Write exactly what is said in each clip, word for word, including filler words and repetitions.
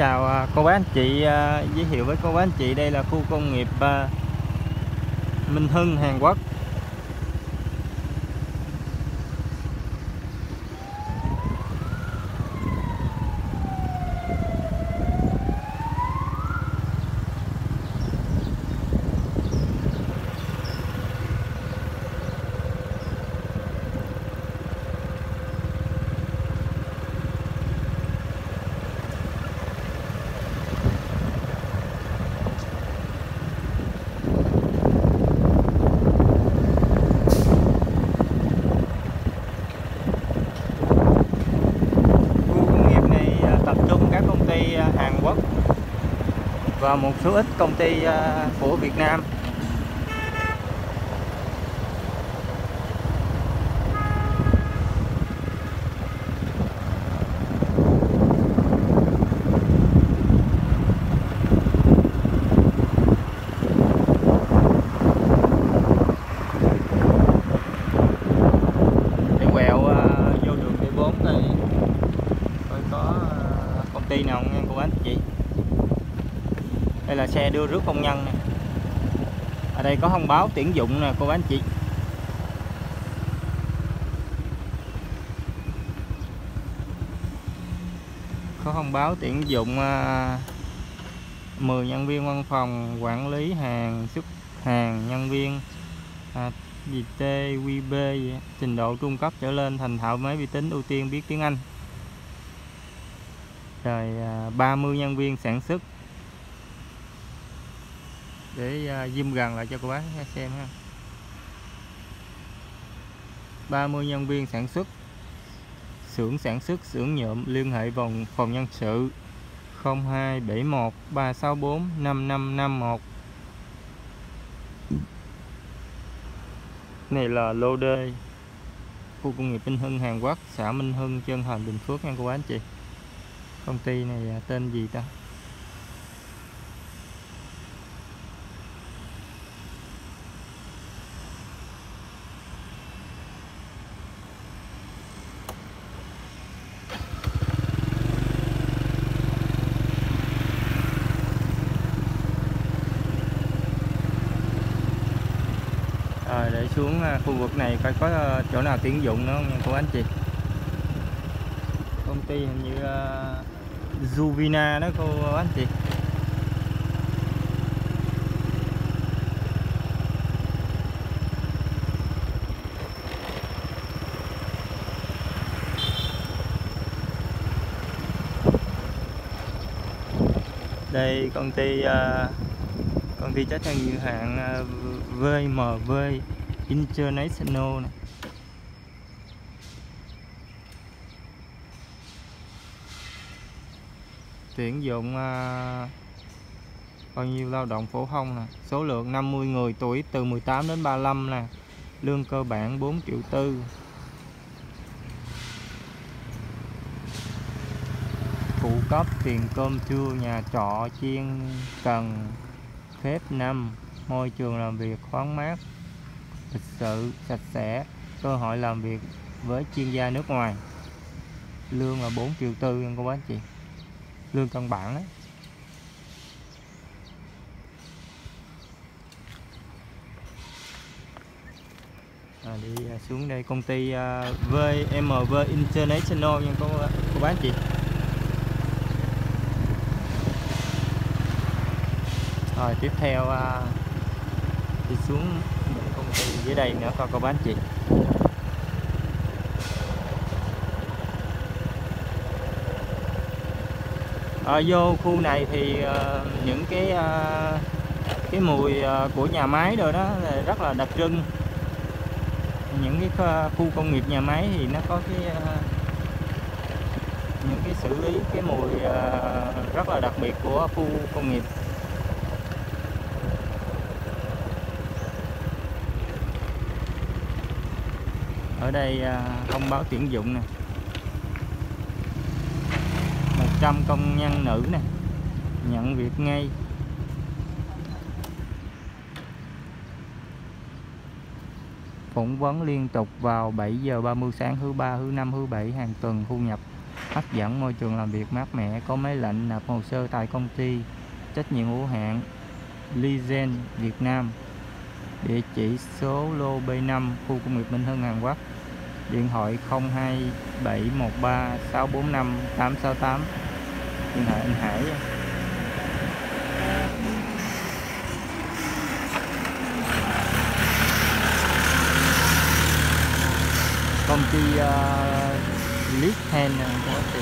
chào cô bác anh chị, giới thiệu với cô bác anh chị đây là khu công nghiệp Minh Hưng, Hàn Quốc. Và một số ít công ty của Việt Nam. Để quẹo vô đường D bốn này coi có công ty nào không của anh chị. Đây là xe đưa rước công nhân này. Ở đây có thông báo tuyển dụng nè cô bác anh chị. Có thông báo tuyển dụng mười nhân viên văn phòng, quản lý hàng, xuất hàng, nhân viên à, gì T, quy bê gì. Trình độ trung cấp trở lên, thành thạo máy vi tính, ưu tiên biết tiếng Anh. Rồi ba mươi nhân viên sản xuất. Để zoom gần lại cho cô bác xem ha. ba mươi nhân viên sản xuất, xưởng sản xuất, xưởng nhuộm. Liên hệ vòng phòng nhân sự không hai bảy một ba sáu bốn năm năm năm một. Này là lô D, khu công nghiệp Minh Hưng, Hàn Quốc, xã Minh Hưng, Trơn Thành, Bình Phước nha cô bác anh chị. Công ty này tên gì ta? Để xuống khu vực này phải có chỗ nào tuyển dụng nữa không nha cô anh chị. Công ty hình như uh, Zuvina đó cô anh chị. Đây công ty uh, công ty trách nhiệm hữu hạn uh, vê em vê International này. Tuyển dụng à, bao nhiêu lao động phổ thông nè, số lượng năm mươi người, tuổi từ mười tám đến ba mươi lăm nè, lương cơ bản bốn triệu tư, phụ cấp tiền cơm trưa, nhà trọ, chiên cần, phép năm, môi trường làm việc thoáng mát, thực sự sạch sẽ, cơ hội làm việc với chuyên gia nước ngoài. Lương là bốn triệu tư nha cô bác chị, lương căn bản đấy. À, đi xuống đây công ty vê em vê International nha cô, cô bác chị. Rồi tiếp theo đi xuống công ty dưới đây nữa coi cô bác chị. Ở vô khu này thì uh, những cái uh, cái mùi uh, của nhà máy rồi đó là rất là đặc trưng. Những cái khu công nghiệp nhà máy thì nó có cái uh, những cái xử lý cái mùi uh, rất là đặc biệt của khu công nghiệp. Ở đây thông báo tuyển dụng nè, một trăm công nhân nữ nè, nhận việc ngay. Phỏng vấn liên tục vào bảy giờ ba mươi sáng thứ ba, thứ năm, thứ bảy hàng tuần, thu nhập hấp dẫn, môi trường làm việc mát mẻ, có máy lạnh, nộp hồ sơ tại công ty trách nhiệm hữu hạn Lizen Việt Nam, địa chỉ số lô B năm, khu công nghiệp Minh Hưng, Hàn Quốc, điện thoại không hai bảy một ba sáu bốn năm tám sáu tám, điện thoại anh Hải. Công ty uh, Lit Hand Quốc tế.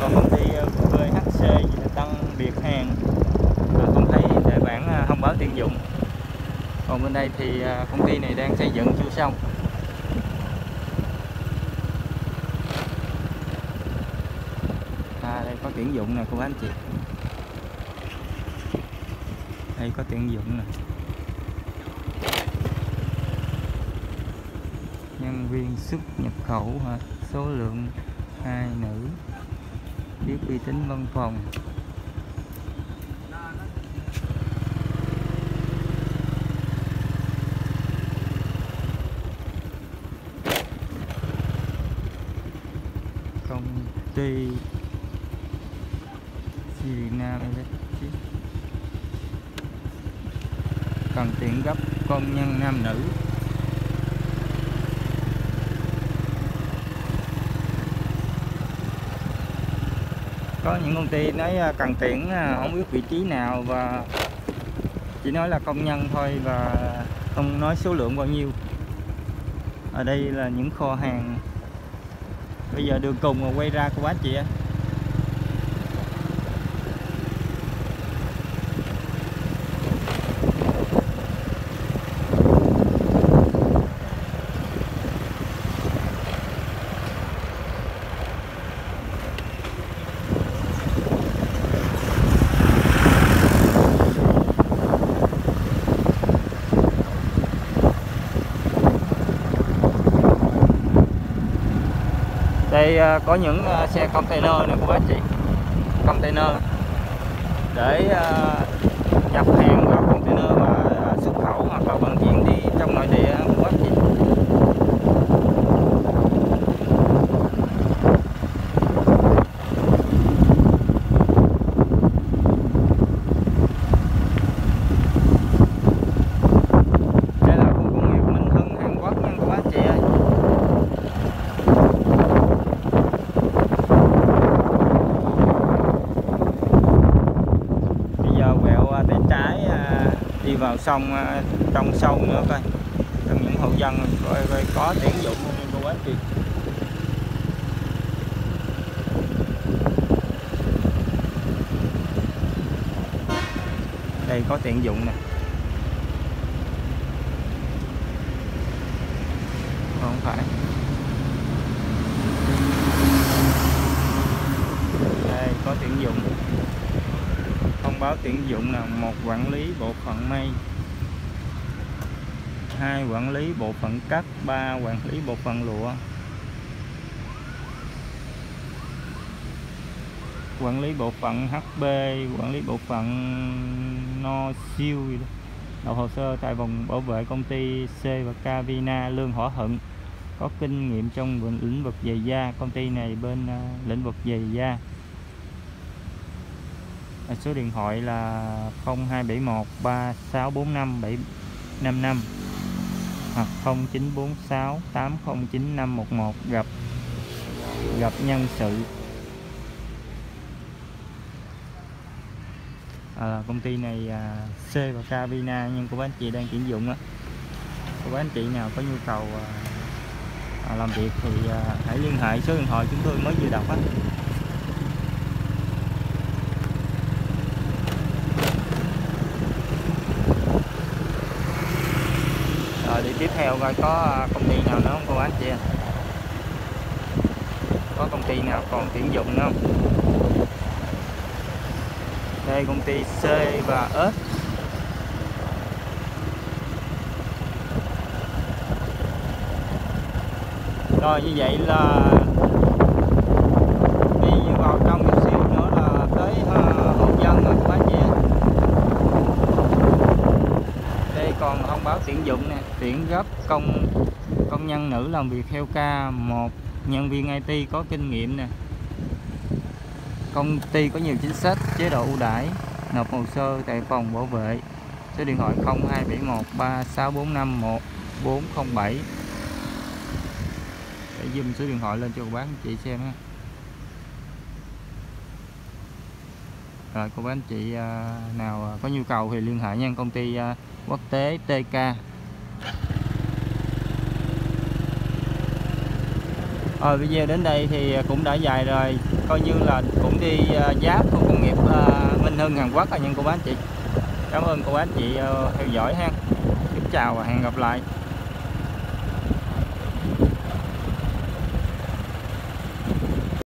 Còn công ty vê hát xê Tăng Việt Hàn không thấy tại bản thông báo tuyển dụng. Còn bên đây thì công ty này đang xây dựng chưa xong. À, đây có tuyển dụng nè cô bác anh chị, đây có tuyển dụng nè, nhân viên xuất nhập khẩu hả, số lượng hai nữ, biết uy tín văn phòng. Công ty Zuvina cần tuyển gấp công nhân nam nữ. Có những công ty nói cần tuyển không biết vị trí nào và chỉ nói là công nhân thôi và không nói số lượng bao nhiêu. Ở đây là những kho hàng. Bây giờ đường cùng mà quay ra cô bác chị ạ. Đây có những xe container này của bác chị, container để nhập hàng vào container và xuất khẩu hoặc là vận chuyển đi trong nội địa của bác chị. Vào sông, trong sông nữa coi, trong những hộ dân coi, coi có tuyển dụng cô bác chị. Đây có tuyển dụng nè, không phải đây có tuyển dụng. Thông báo tuyển dụng là một quản lý bộ phận may, hai quản lý bộ phận cắt, ba quản lý bộ phận lụa, quản lý bộ phận hát pê, quản lý bộ phận no siêu, nộp hồ sơ tại vòng bảo vệ công ty C và K Vina, lương thỏa thuận, có kinh nghiệm trong lĩnh vực giày da. Công ty này bên lĩnh vực giày da. Số điện thoại là không hai bảy một ba sáu bốn năm bảy năm năm hoặc không chín bốn sáu tám không chín năm một một, gặp gặp nhân sự. À, công ty này C và K Vina nhưng cô bác anh chị đang tuyển dụng á. Cô bác anh chị nào có nhu cầu làm việc thì hãy liên hệ số điện thoại chúng tôi mới vừa đọc á. Rồi đi tiếp theo coi có công ty nào nữa không cô anh chị, có công ty nào còn tuyển dụng nữa không. Đây công ty C và S. Rồi như vậy là đi vào trong một xíu nữa là tới hộ dân rồi cô anh chị. tuyển góp công công nhân nữ làm việc theo ca, một nhân viên i tê có kinh nghiệm nè. Công ty có nhiều chính sách, chế độ ưu đãi. Nộp hồ sơ tại phòng bảo vệ. Số điện thoại không hai bảy một ba sáu bốn năm một bốn không bảy. Để zoom số điện thoại lên cho cô bác anh chị xem ha. Rồi cô bác anh chị nào có nhu cầu thì liên hệ nha. Công ty quốc tế tê ca. Rồi video đến đây thì cũng đã dài rồi, coi như là cũng đi giáp khu công nghiệp Minh Hưng, Hàn Quốc rồi nha cô bác anh chị. Cảm ơn cô bác anh chị theo dõi ha. Chào và hẹn gặp lại.